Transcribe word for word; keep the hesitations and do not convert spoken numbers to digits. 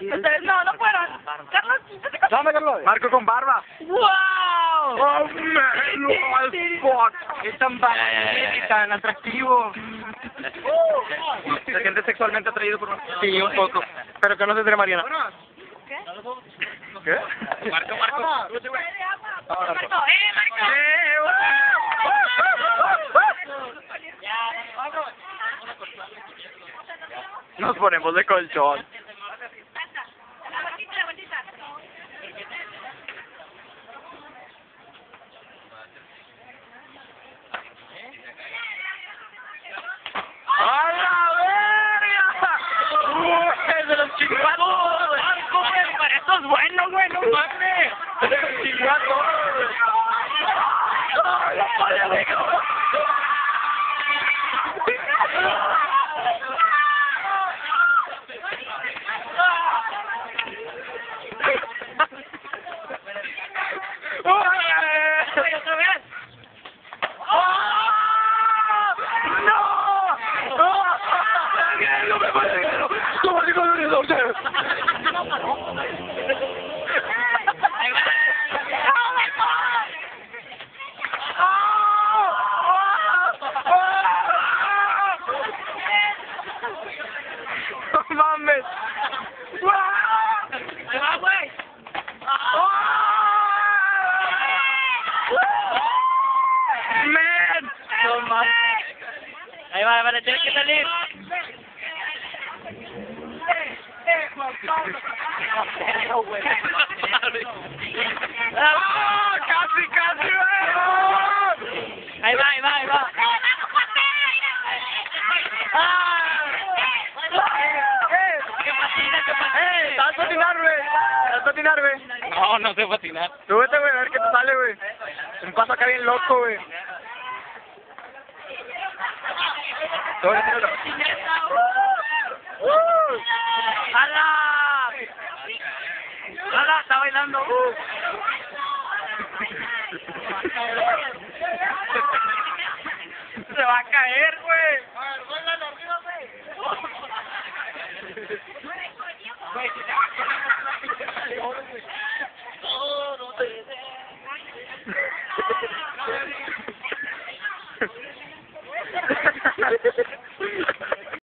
Ustedes no, no fueron. Carlos, ¿dónde, Carlos? Marco con barba. ¡Wow! ¡Oh, man! ¡Fuck! Es tan barato y tan atractivo. La gente sexualmente atraído por... Sí, un poco. Pero que no se entre Mariana. ¿Qué? ¿Qué? Marco, Marco. Marco, eh, Marco. Nos ponemos de colchón. ¡A la verga! ¡Es de los chingados! ¡Marco, güey! ¡Esto es bueno, güey! ¡No mames! ¡Es de los chingados! ¡La verga! Ahí va, vale, tienes que salir. ¡Ah! ¡Casi, casi! Ahí va, ahí va, ahí va. ¡Qué patina, qué patina! ¡Eh! ¡Vas a patinar, güey! ¡Vas a patinar, güey! No, no sé patinar. Súbete, güey, a ver qué te sale, güey. Un paso acá bien loco, güey. ¡Hala! ¡Hala! ¡Está bailando! ¡Se va a caer, güey! ¡A ver, vuélvalo, arriba, güey! ¡No, no te...